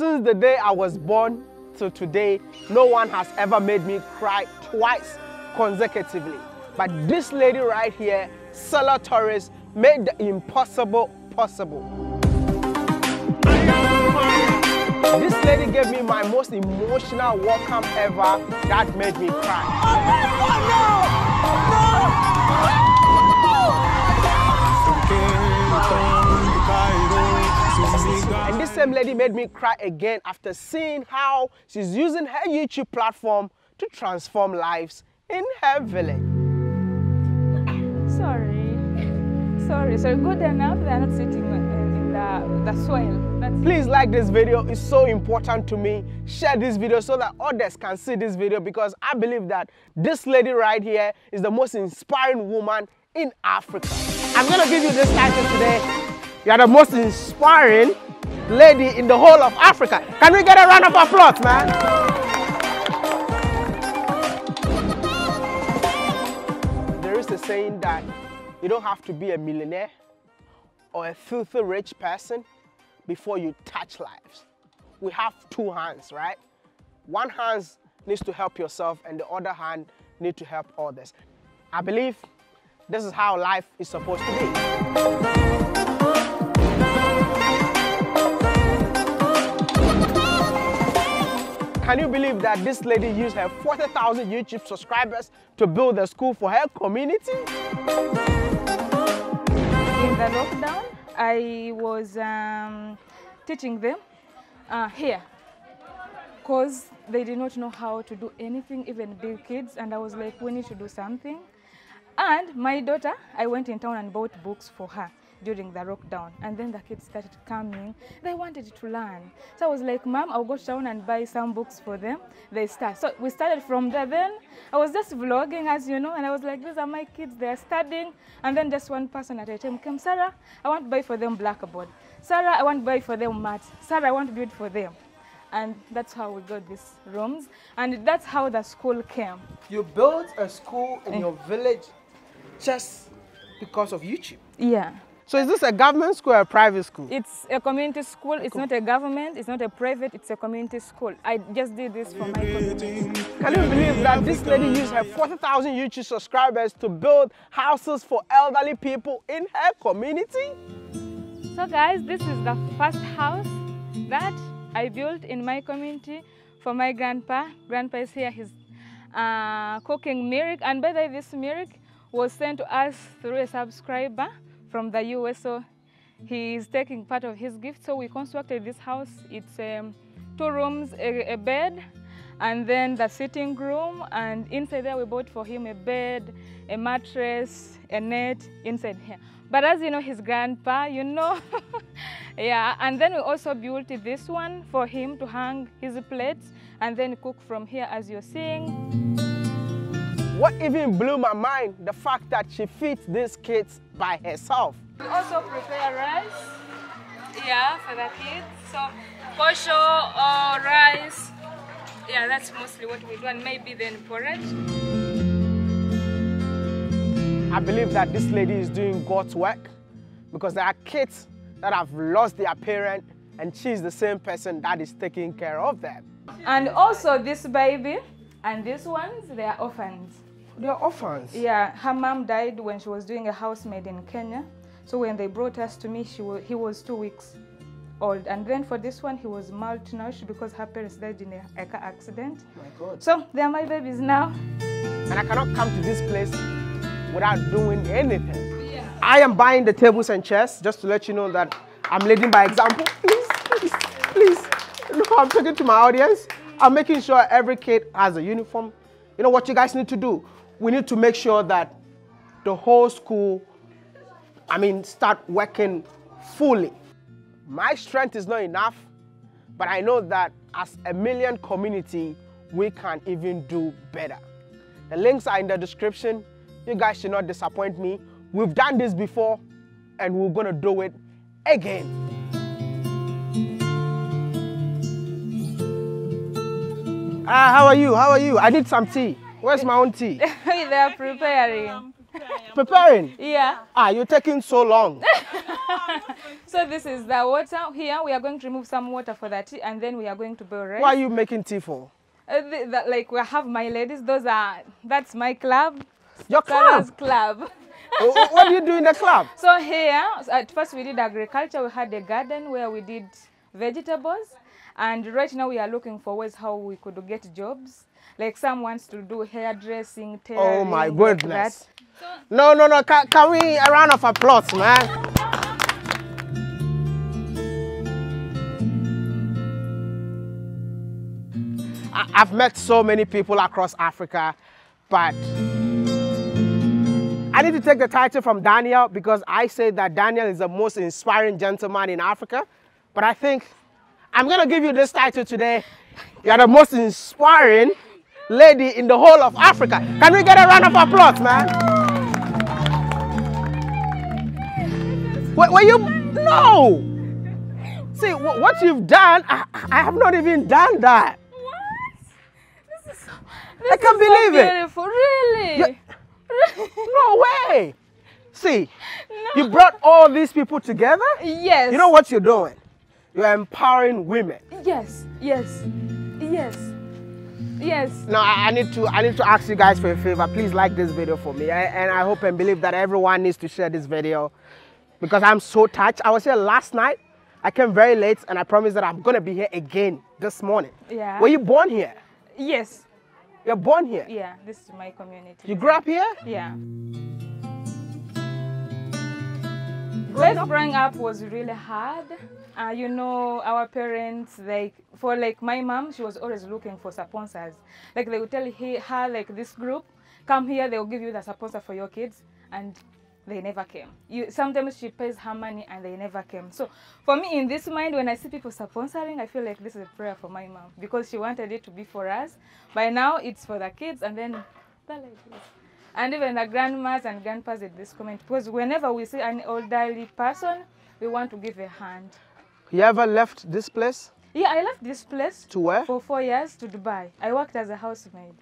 Since the day I was born till today, no one has ever made me cry twice consecutively. But this lady right here, Salla Tourist, made the impossible possible. This lady gave me my most emotional welcome ever that made me cry. And this same lady made me cry again after seeing how she's using her YouTube platform to transform lives in her village. Sorry, good enough they are not sitting in the soil. Please like this video, it's so important to me. Share this video so that others can see this video, because I believe that this lady right here is the most inspiring woman in Africa. I'm gonna give you this title today. You are the most inspiring lady in the whole of Africa. Can we get a round of applause, man? There is a saying that you don't have to be a millionaire or a filthy rich person before you touch lives. We have two hands, right? One hand needs to help yourself and the other hand needs to help others. I believe this is how life is supposed to be. Can you believe that this lady used her 40,000 YouTube subscribers to build a school for her community? In the lockdown, I was teaching them here, because they did not know how to do anything, even big kids, and I was like, we need to do something. And my daughter, I went in town and bought books for her during the lockdown, and then the kids started coming. They wanted to learn. So I was like, Mom, I'll go down and buy some books for them. They start. So we started from there. Then I was just vlogging, as you know, and I was like, these are my kids, they are studying. And then just one person at a time came, Sarah, I want to buy for them blackboard. Sarah, I want to buy for them mats. Sarah, I want to build for them. And that's how we got these rooms. And that's how the school came. You built a school in your village just because of YouTube? Yeah. So is this a government school or a private school? It's a community school. It's not a government. It's not a private. It's a community school. I just did this for my community. Can you believe that this lady used her 40,000 YouTube subscribers to build houses for elderly people in her community? So guys, this is the first house that I built in my community for my grandpa. Grandpa is here. He's cooking milk. And by the way, this milk was sent to us through a subscriber from the US, so he is taking part of his gift. So we constructed this house. It's 2 rooms, a bed, and then the sitting room. And inside there, we bought for him a bed, a mattress, a net inside here. But as you know, his grandpa, you know. Yeah, and then we also built this one for him to hang his plates and then cook from here, as you're seeing. What even blew my mind, the fact that she feeds these kids by herself. We also prepare rice, yeah, for the kids. So posho or rice, yeah, that's mostly what we do, and maybe then porridge. I believe that this lady is doing God's work, because there are kids that have lost their parent, and she's the same person that is taking care of them. And also this baby, and these ones, they are orphans. They are orphans? Yeah, her mom died when she was doing a housemaid in Kenya. So when they brought us to me, he was 2 weeks old. And then for this one, he was malnourished because her parents died in a car accident. Oh my God. So they are my babies now. And I cannot come to this place without doing anything. Yeah. I am buying the tables and chairs, just to let you know that I'm leading by example. Please, please, please. Look, I'm talking to my audience. I'm making sure every kid has a uniform. You know what you guys need to do? We need to make sure that the whole school, I mean, start working fully. My strength is not enough, but I know that as a million community, we can even do better. The links are in the description. You guys should not disappoint me. We've done this before, and we're gonna do it again. How are you? How are you? I need some tea. Where's my own tea? They are preparing. Preparing? Yeah. Ah, you're taking so long. So this is the water here. We are going to remove some water for the tea, and then we are going to boil rice. What are you making tea for? Like we have my ladies. Those are, that's my club. Your club? Club. What do you do in the club? So here, at first we did agriculture. We had a garden where we did vegetables. And right now we are looking for ways how we could get jobs. Like some wants to do hairdressing, tailoring. Oh my goodness. Like no, no, no. Can we a round of applause, man? I've met so many people across Africa, but I need to take the title from Daniel, because I say that Daniel is the most inspiring gentleman in Africa. But I think I'm going to give you this title today. You're the most inspiring lady in the whole of Africa. Can we get a round of applause, man? Were you? No! See, what you've done, I have not even done that. This I can't believe so beautiful. It. Really? No way. See, no. You brought all these people together? Yes. You know what you're doing? You're empowering women. Yes, yes, yes, yes. Now, I need to ask you guys for a favor. Please like this video for me. And I hope and believe that everyone needs to share this video, because I'm so touched. I was here last night. I came very late, and I promise that I'm going to be here again this morning. Yeah. Were you born here? Yes. You're born here? Yeah, this is my community. You grew up here? Yeah. Growing up was really hard. You know, our parents, like, for like my mom, she was always looking for sponsors. Like, they would tell her, like, this group, come here, they'll give you the sponsor for your kids. And they never came. Sometimes she pays her money and they never came. So for me, in this mind, when I see people sponsoring, I feel like this is a prayer for my mom, because she wanted it to be for us. By now, it's for the kids, and then they're like this. And even the grandmas and grandpas at this comment, because whenever we see an elderly person, we want to give a hand. You ever left this place? Yeah, I left this place. To where? For 4 years, to Dubai. I worked as a housemaid.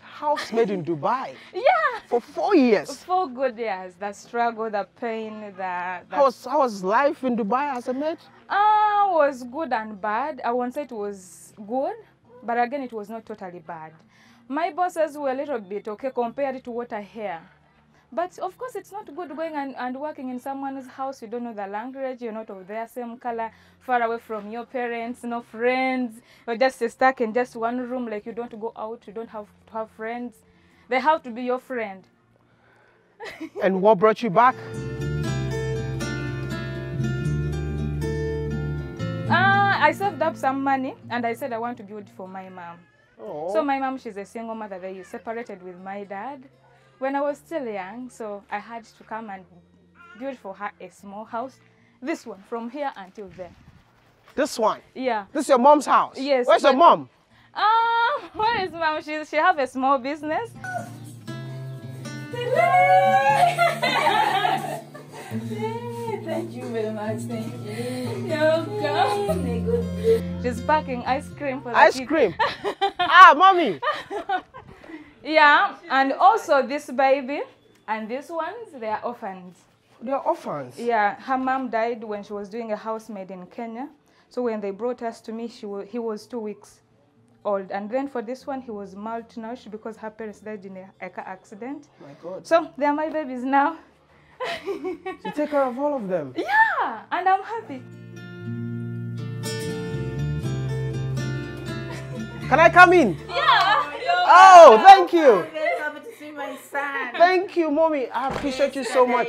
Housemaid in Dubai? Yeah. For 4 years? 4 good years. The struggle, the pain, the... How was life in Dubai as a maid? It was good and bad. I won't say it was good, but again, it was not totally bad. My bosses were a little bit okay compared to what I hear. But of course, it's not good going and working in someone's house. You don't know the language, you're not of their same color, far away from your parents, no friends. You're just stuck in just one room, like you don't go out, you don't have to have friends. They have to be your friend. And what brought you back? I saved up some money, and I said I want to build for my mom. Oh. So my mom, she's a single mother. They separated with my dad when I was still young, so I had to come and build for her a small house. This one, from here until there. This one? Yeah. This is your mom's house? Yes. Where's your mom? Where is mom? She have a small business. Thank you very much. Thank you. You're welcome. She's packing ice cream for the kids. Ice cream? Ah, mommy. Yeah, and also this baby and these ones, they are orphans. They are orphans? Yeah, her mom died when she was doing a housemaid in Kenya. So when they brought us to me, he was 2 weeks old. And then for this one, he was malnourished because her parents died in a car accident. My God. So they are my babies now. You take care of all of them? Yeah, and I'm happy. Can I come in? Yeah. Oh, thank you. I'm very happy to see my son. Thank you, mommy. I appreciate you so much.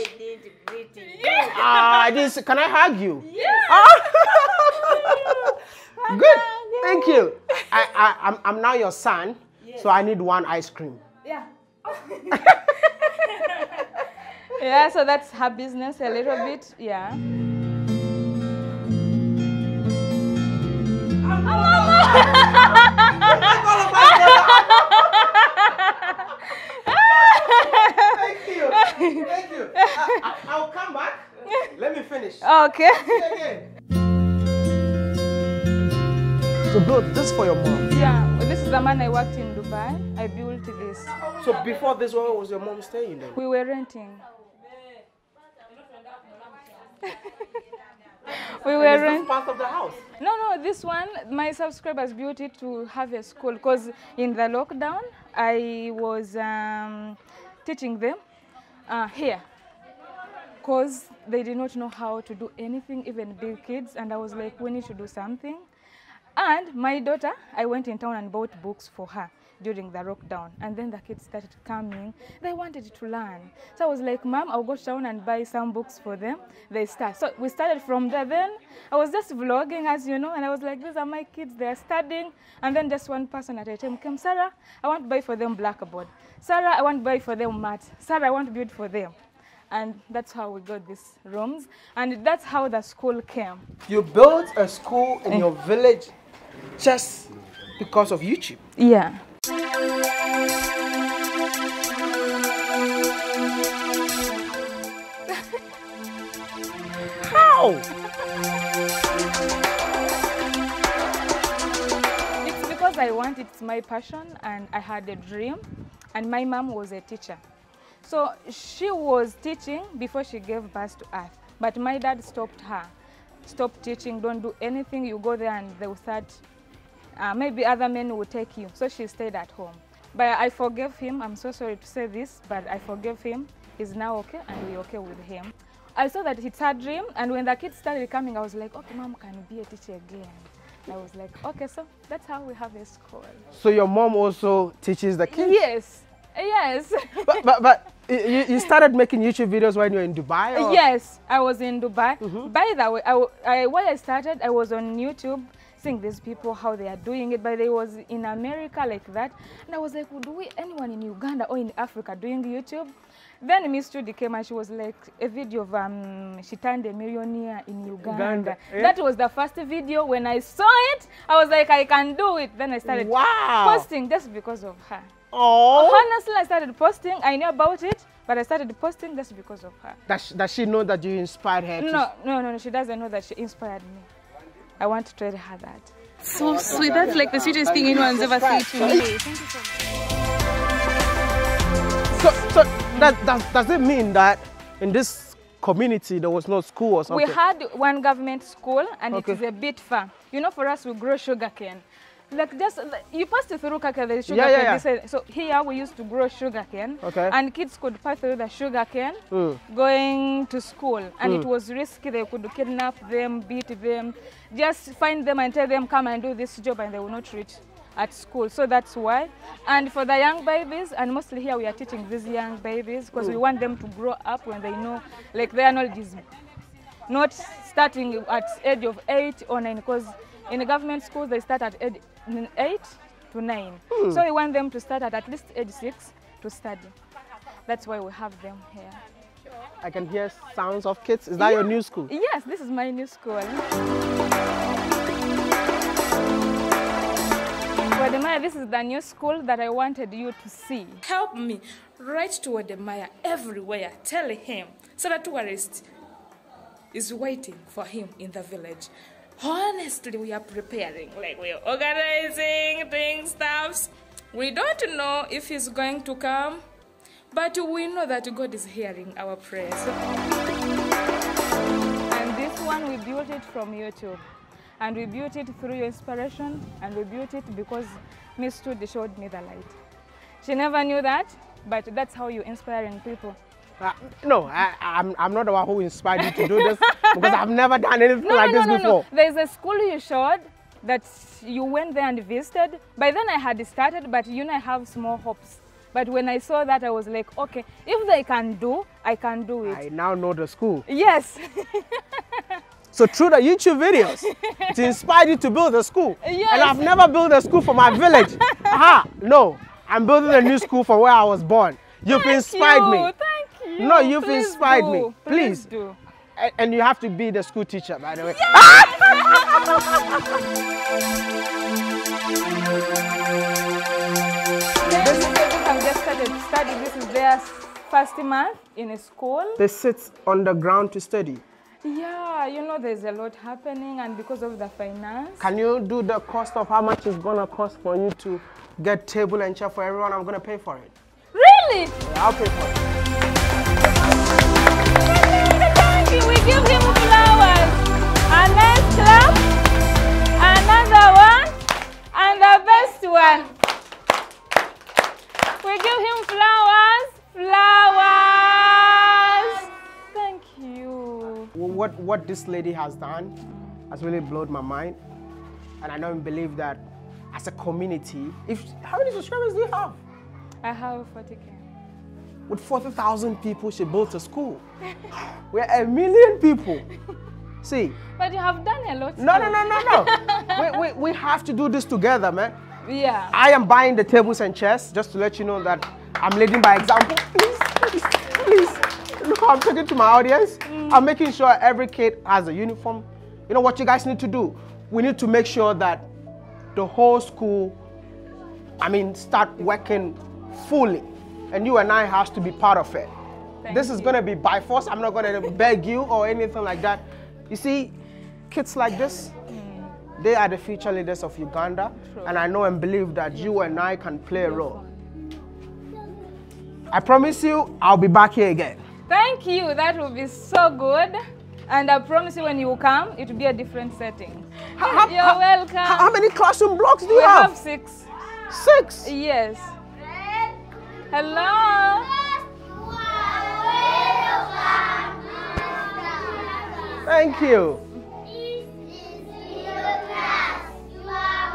Yes. Can I hug you? Yes. Oh. Good. Thank you. I'm now your son, yes. So I need one ice cream. Yeah. Yeah. So that's her business a little bit. Yeah. Thank you. Thank you. I'll come back. Let me finish. Okay. So build this for your mom. Yeah. This is the man I worked in Dubai. I built this. So before this, where was your mom staying then? We were renting. We were in part of the house. No, no, this one, my subscribers built it to have a school because in the lockdown, I was teaching them here because they did not know how to do anything, even big kids. And I was like, we need to do something. And my daughter, I went in town and bought books for her during the lockdown. And then the kids started coming. They wanted to learn. So I was like, Mom, I'll go to town and buy some books for them. They start. So we started from there. Then I was just vlogging, as you know, and I was like, these are my kids. They are studying. And then just one person at a time came, Sarah, I want to buy for them blackboard. Sarah, I want to buy for them mat. Sarah, I want to build for them. And that's how we got these rooms. And that's how the school came. You built a school in your village just because of YouTube? Yeah. How? It's because I want it. It's my passion, and I had a dream. And my mom was a teacher. So she was teaching before she gave birth to us. But my dad stopped her. Stop teaching, don't do anything. You go there and they will start, maybe other men will take you. So she stayed at home. But I forgave him. I'm so sorry to say this, but I forgave him. He's now okay, and we're okay with him. I saw that it's her dream, and when the kids started coming, I was like, okay, Mom can be a teacher again. I was like, okay, so that's how we have a school. So your mom also teaches the kids? Yes. Yes. But you started making YouTube videos when you were in Dubai? Or? Yes, I was in Dubai. Mm-hmm. By the way, when I started, I was on YouTube seeing these people, how they are doing it. But they was in America like that. And I was like, well, do we anyone in Uganda or in Africa doing YouTube? Then Miss Judy came and she was like, a video of she turned a millionaire in Uganda. Yeah. That was the first video. When I saw it, I was like, I can do it. Then I started posting just because of her. Oh, honestly, I started posting. I knew about it, but I started posting just because of her. Does she know that you inspired her? No, she doesn't know that she inspired me. I want to tell her that. So sweet. That's like the sweetest thing anyone's ever said to me. Thank you so much. So that does it mean that in this community there was no school or something? We had one government school, and it is a bit far. You know, for us, we grow sugarcane. Like just, you pass through the sugar cane. So here we used to grow sugar cane, and kids could pass through the sugar cane going to school, and it was risky. They could kidnap them, beat them, just find them and tell them, come and do this job, and they will not reach at school. So that's why. And for the young babies, and mostly here we are teaching these young babies because we want them to grow up when they know, like their knowledge is not starting at age of 8 or 9, because in the government schools, they start at 8 to 9. So we want them to start at least age 6 to study. That's why we have them here. I can hear sounds of kids. Is that your new school? Yes, this is my new school. WODE MAYA, this is the new school that I wanted you to see. Help me write to WODE MAYA everywhere. Tell him Salla Tourist is waiting for him in the village. Honestly, we are preparing, like we are organizing, doing stuffs. We don't know if he's going to come, but we know that God is hearing our prayers. And this one, we built it from YouTube. And we built it through your inspiration, and we built it because Miss Judy showed me the light. She never knew that, but that's how you're inspiring people. No, I'm not the one who inspired you to do this because I've never done anything like this before. No. There's a school you showed that you went there and visited. By then I had started, but you know I have small hopes. But when I saw that, I was like, okay, if they can do, I can do it. I now know the school. Yes. So through the YouTube videos, it inspired you to build a school. Yes. And I've never built a school for my village. Aha, no, I'm building a new school for where I was born. You've inspired me. No, you've inspired me. Please do. And you have to be the school teacher, by the way. Yes! This have just started to study. This is their first month in a school. They sit on the ground to study. Yeah, you know, there's a lot happening, and because of the finance. Can you do the cost of how much it's going to cost for you to get table and chair for everyone? I'm going to pay for it. Really? Yeah, I'll pay for it. Thank you. to give him flowers. And let's clap. Another one. And the best one. We give him flowers. Flowers. Thank you. What this lady has done has really blown my mind. And I don't believe that as a community, how many subscribers do you have? I have 40K. With 40,000 people, she built a school. We're 1 million people. See? But you have done a lot. No. we have to do this together, man. Yeah. I am buying the tables and chairs, just to let you know that I'm leading by example. Please. Look how I'm talking to my audience. I'm making sure every kid has a uniform. You know what you guys need to do? We need to make sure that the whole school, start working fully. And you and I have to be part of it. This is going to be by force. I'm not going to beg you or anything like that. You see, kids like this, they are the future leaders of Uganda. True. And I know and believe that you and I can play a role. I promise you, I'll be back here again. Thank you. That will be so good. And I promise you, when you come, it will be a different setting. You're welcome. How many classroom blocks do you have? We have 6. 6? Yes. Hello. Thank you. This is your class. You are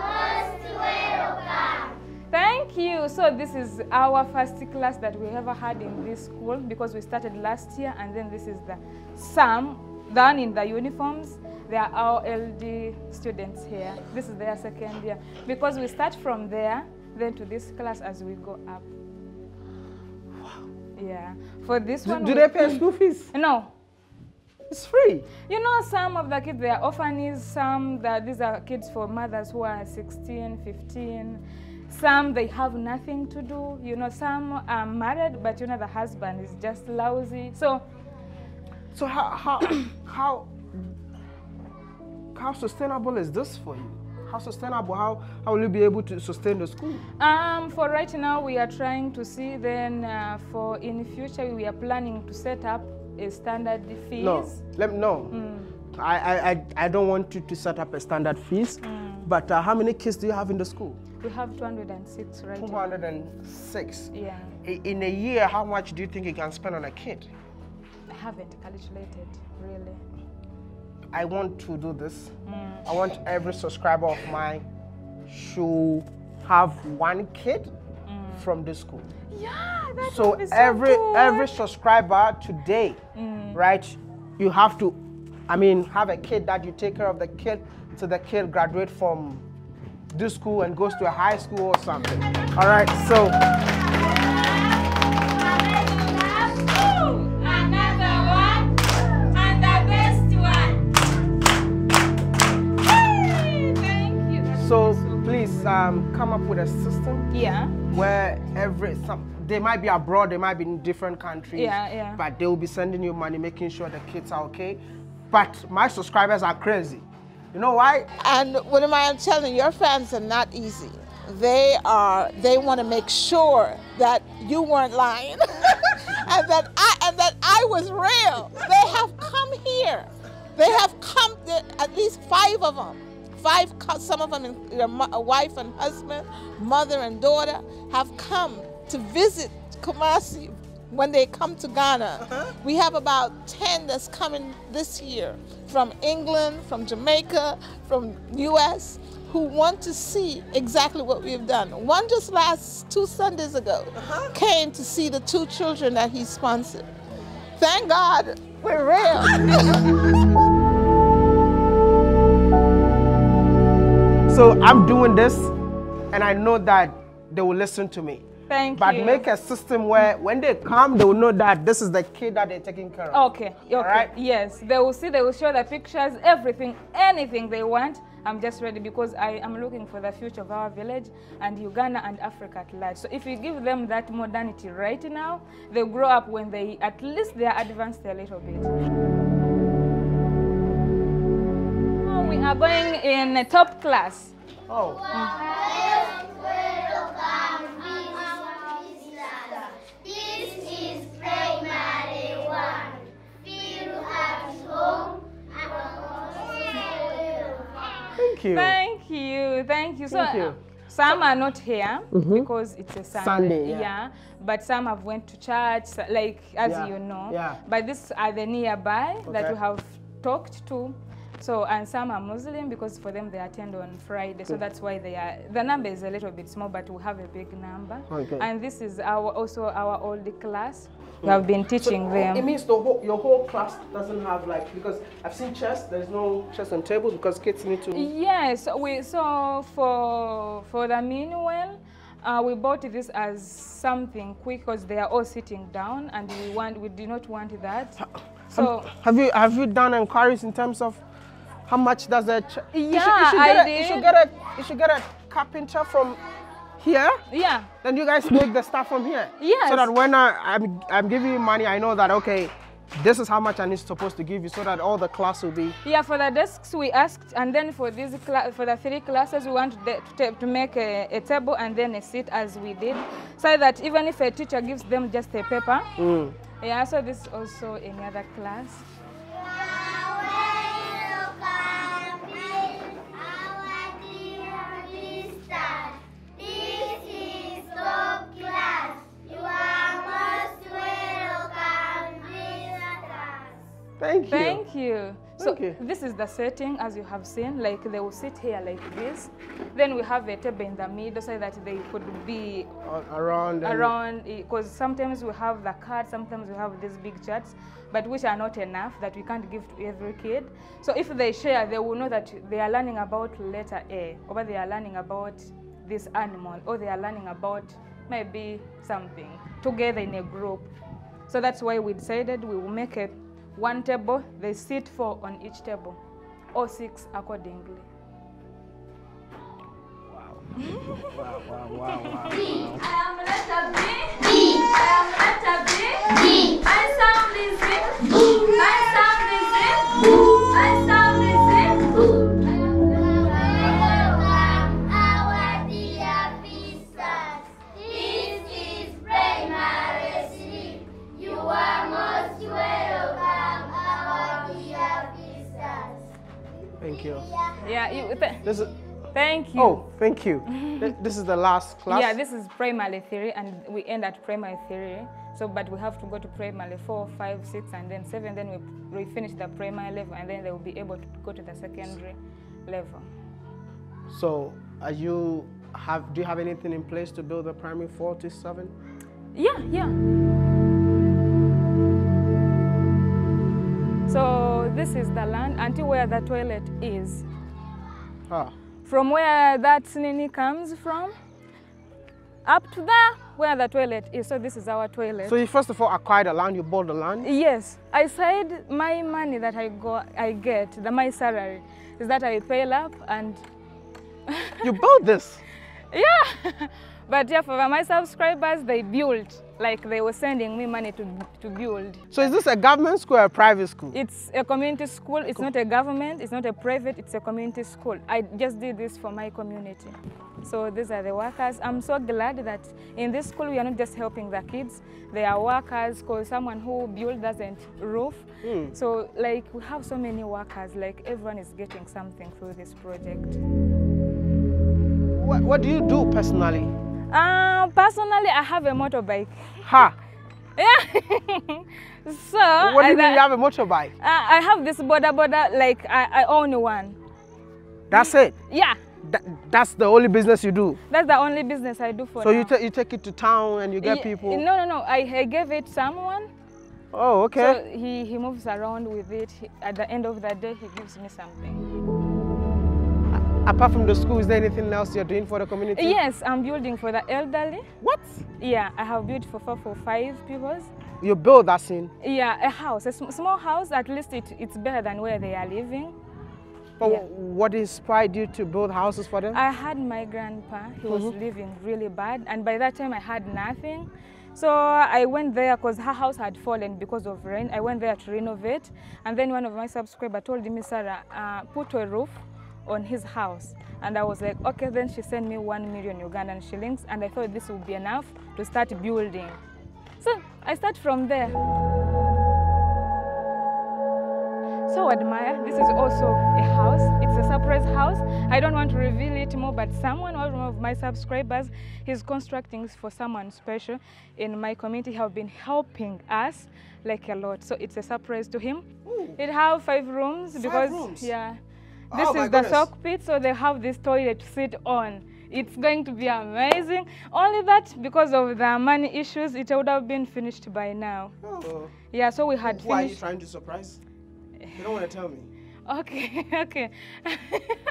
most welcome. Thank you. So this is our first class that we ever had in this school, because we started last year, and then this is the sum done in the uniforms. They are our LD students here. This is their second year, because we start from there, then to this class as we go up. Yeah, for this one. Do they pay school fees? No, it's free. You know, some of the kids, they are orphans. Some that these are kids for mothers who are 16, 15. Some they have nothing to do. You know, some are married, but you know the husband is just lousy. So how sustainable is this for you? How sustainable? How will you be able to sustain the school? For right now, we are trying to see. Then, for in the future, we are planning to set up a standard fees. I don't want you to set up a standard fees. But how many kids do you have in the school? We have 206 right now. 206. Yeah. In a year, how much do you think you can spend on a kid? I haven't calculated really. I want to do this. I want every subscriber of mine should have one kid from this school. Yeah, that's so good. So every subscriber today, right? You have to, have a kid that you take care of the kid till the kid graduate from this school and goes to a high school or something. All right, so. Come up with a system. Yeah. Where they might be abroad, they might be in different countries. Yeah, yeah. But they will be sending you money, making sure the kids are okay. But my subscribers are crazy. You know why? And what am I telling you? Your fans are not easy. They want to make sure that you weren't lying, and that I was real. They have come here. They have come. At least 5 of them. 5, some of them, their wife and husband, mother and daughter, have come to visit Kumasi when they come to Ghana. We have about 10 that's coming this year from England, from Jamaica, from US, who want to see exactly what we've done. One just last 2 Sundays ago came to see the 2 children that he sponsored. Thank God, we're real. So I'm doing this, and I know that they will listen to me. Thank you. But make a system where when they come, they will know that this is the kid that they're taking care of. Okay. All right? Yes, they will see, they will show the pictures, everything, anything they want. I'm just ready, because I am looking for the future of our village and Uganda and Africa at large. So if you give them that modernity right now, they'll grow up when they, at least they are advanced a little bit. We are going in a top class. Oh. This is primary 1. Feel at home. you. Thank you. Thank you. Thank you. Some are not here because it's a Sunday. Yeah. But some have went to church, like as you know. Yeah. But these are the nearby that you have talked to. So, and some are Muslim because for them they attend on Friday. So that's why they are, the number is a little bit small, but we have a big number. Okay. And this is our also our old class. We have been teaching them. It means the whole, your whole class doesn't have like, because I've seen chess, there's no chess on tables because kids need to... Yes, we, so for the meanwhile, we bought this as something quick because they are all sitting down and we do not want that. So have you done inquiries in terms of how much does that? You should get a carpenter from here. Yeah. Then you guys make the stuff from here. Yes. So that when I'm giving you money, I know that okay, this is how much I'm supposed to give you, so that all the class will be. Yeah. For the desks we asked, and then for these for the three classes we want to make a table and then a seat as we did, so that even if a teacher gives them just a paper. Mm. Yeah. So this also another class. Thank you. Thank you. So this is the setting, as you have seen. Like they will sit here like this. Then we have a table in the middle so that they could be around. Because sometimes we have the cards, sometimes we have these big charts, but which are not enough that we can't give to every kid. So if they share, they will know that they are learning about letter A, or they are learning about this animal, or they are learning about maybe something together in a group. So that's why we decided we will make it. One table, they sit 4 on each table, or 6 accordingly. Wow. Wow, wow, wow, wow. B. I am letter B. B. I am letter B. B. I sound is B. B. I sound is B. B. I sound is B. I welcome our dear visitors. This is primary sleep. You are most welcome. Thank you. Yeah. Thank you. Oh, thank you. This is the last class. Yeah, this is primary 3, and we end at primary 3. So, but we have to go to primary 4, 5, 6, and then 7. Then we finish the primary level, and then they will be able to go to the secondary level. So, do you have anything in place to build the primary 4 to 7? Yeah, yeah. So this is the land until where the toilet is. Ah. From where that nini comes from, up to there where the toilet is. So this is our toilet. So you first of all acquired the land, you bought the land? Yes. I said my money that my salary, is that I pay up and... You bought this? Yeah. But yeah, for my subscribers, they built. Like they were sending me money to build. So is this a government school or a private school? It's a community school. It's not a government. It's not a private. It's a community school. I just did this for my community. So these are the workers. I'm so glad that in this school we are not just helping the kids. They are workers because someone who builds doesn't roof. Mm. So like we have so many workers. Like everyone is getting something through this project. What do you do personally? Personally, I have a motorbike. Ha! Yeah. So. What do you mean you have a motorbike? I have this boda, like I own one. That's it? Yeah. That's the only business you do? That's the only business I do for now. So you take it to town and you get people? No, no, no. I gave it someone. Oh, okay. So he moves around with it. At the end of the day, he gives me something. Apart from the school, is there anything else you're doing for the community? Yes, I'm building for the elderly. What? Yeah, I have built for 5 people. You build that scene? Yeah, a house, a small house. At least it's better than where they are living. But what inspired you to build houses for them? I had my grandpa. He was living really bad. And by that time, I had nothing. So I went there because her house had fallen because of rain. I went there to renovate. And then one of my subscribers told me, Sarah, put a roof on his house, and I was like, okay. Then she sent me 1 million Ugandan shillings, and I thought this would be enough to start building. So I start from there. so admire. This is also a house. It's a surprise house. I don't want to reveal it more, but someone, one of my subscribers, he's constructing for someone special in my community, have been helping us like a lot. So it's a surprise to him. Ooh. It have 5 rooms because rooms? Yeah. This is the sock pit, so they have this toilet to sit on. It's going to be amazing. Only that because of the money issues, it would have been finished by now. Oh. Yeah, so we had Why are you trying to surprise? You don't want to tell me. Okay, okay.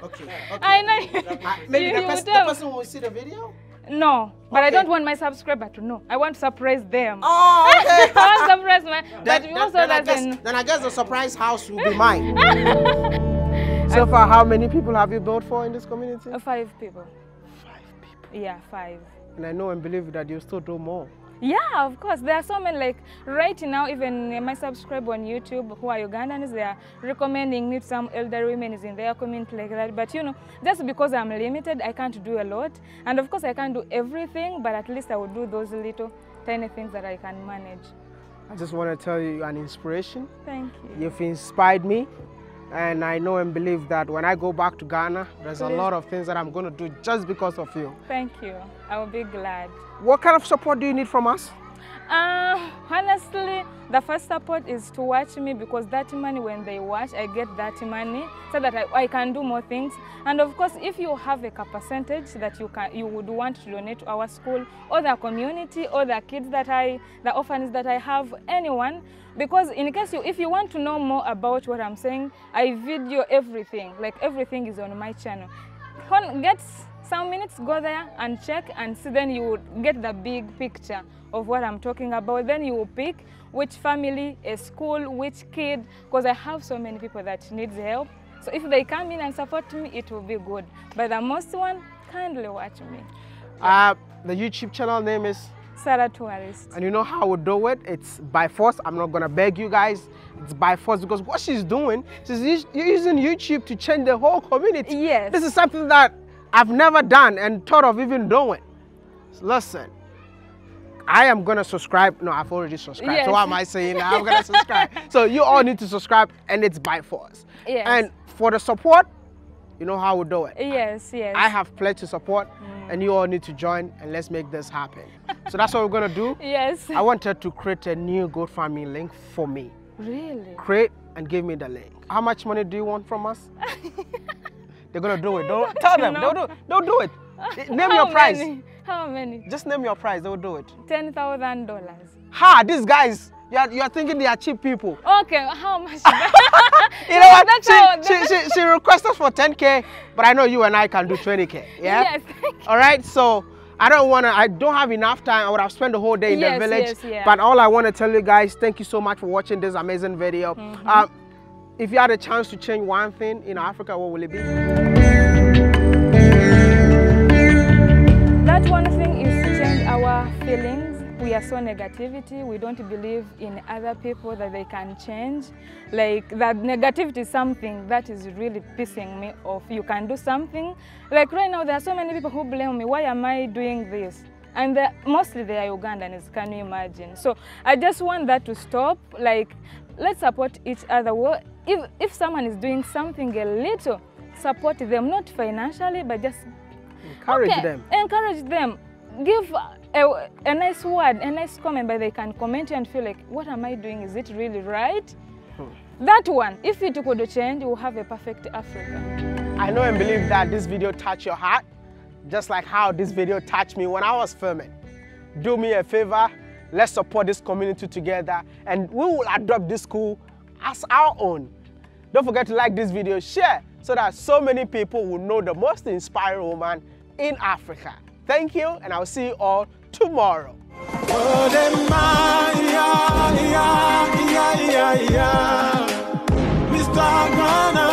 Okay. I know. Maybe the person will see the video? No, but okay. I don't want my subscriber to know. I want to surprise them. Oh, okay. I want to surprise my... Then I guess the surprise house will be mine. So far, how many people have you built for in this community? 5 people. 5 people? Yeah, 5. And I know and believe that you still do more. Yeah, of course. There are so many, like, right now, even my subscriber on YouTube who are Ugandans, they are recommending me some elder women in their community like that. But, you know, just because I'm limited, I can't do a lot. And, of course, I can't do everything, but at least I will do those little tiny things that I can manage. I just want to tell you an inspiration. Thank you. You've inspired me. And I know and believe that when I go back to Ghana, there's a lot of things that I'm going to do just because of you. Thank you. I will be glad. What kind of support do you need from us? Honestly, the first support is to watch me, because that money, when they watch, I get that money so that I can do more things. And of course, if you have a percentage that you would want to donate to our school or the community or the kids that the orphans that I have, anyone. Because in case if you want to know more about what I'm saying, I video everything, like everything is on my channel. Get some minutes, go there and check and see, then you will get the big picture of what I'm talking about. Then you will pick which family, a school, which kid, because I have so many people that needs help. So if they come in and support me, it will be good. But the most one, kindly watch me. The YouTube channel name is? Salla Tourist. And you know how we do it? It's by force. I'm not going to beg you guys. It's by force, because what she's doing, she's using YouTube to change the whole community. Yes. This is something that I've never done and thought of even doing. Listen, I am going to subscribe. No, I've already subscribed. Yes. So why am I saying that? I'm going to subscribe. So you all need to subscribe, and it's by force. Yes. And for the support, you know how we do it. Yes, yes. I have pledged to support, and you all need to join, and let's make this happen. So that's what we're going to do. Yes. I wanted to create a new GoFundMe link for me. Really? Create and give me the link. How much money do you want from us? They're going to do it. Don't tell them. They'll do it. Name your price. How many? Just name your price. They'll do it. $10,000. Ha! These guys, you are thinking they are cheap people. Okay, how much? You know what? She requested for 10K, but I know you and I can do 20K. Yeah? Yes. All right, so I don't have enough time. I would have spent the whole day in the village. Yes, yeah. But all I want to tell you guys, thank you so much for watching this amazing video. Mm-hmm. If you had a chance to change one thing in Africa, what will it be? That one thing is to change our feelings. We are so negativity. We don't believe in other people that they can change. Like, that negativity is something that is really pissing me off. You can do something. Like right now, there are so many people who blame me. Why am I doing this? And mostly they are Ugandans, can you imagine? So I just want that to stop. Like, let's support each other. Well, if someone is doing something a little, support them, not financially, but just encourage them. Give a nice word, a nice comment, but they can comment you and feel like, what am I doing? Is it really right? That one, if it could change, you will have a perfect Africa. I know and believe that this video touched your heart, just like how this video touched me when I was filming. Do me a favor, let's support this community together, and we will adopt this school as our own. Don't forget to like this video, share, so that so many people will know the most inspiring woman in Africa. Thank you, and I'll see you all tomorrow. Wode Maya, Mr. Ghana.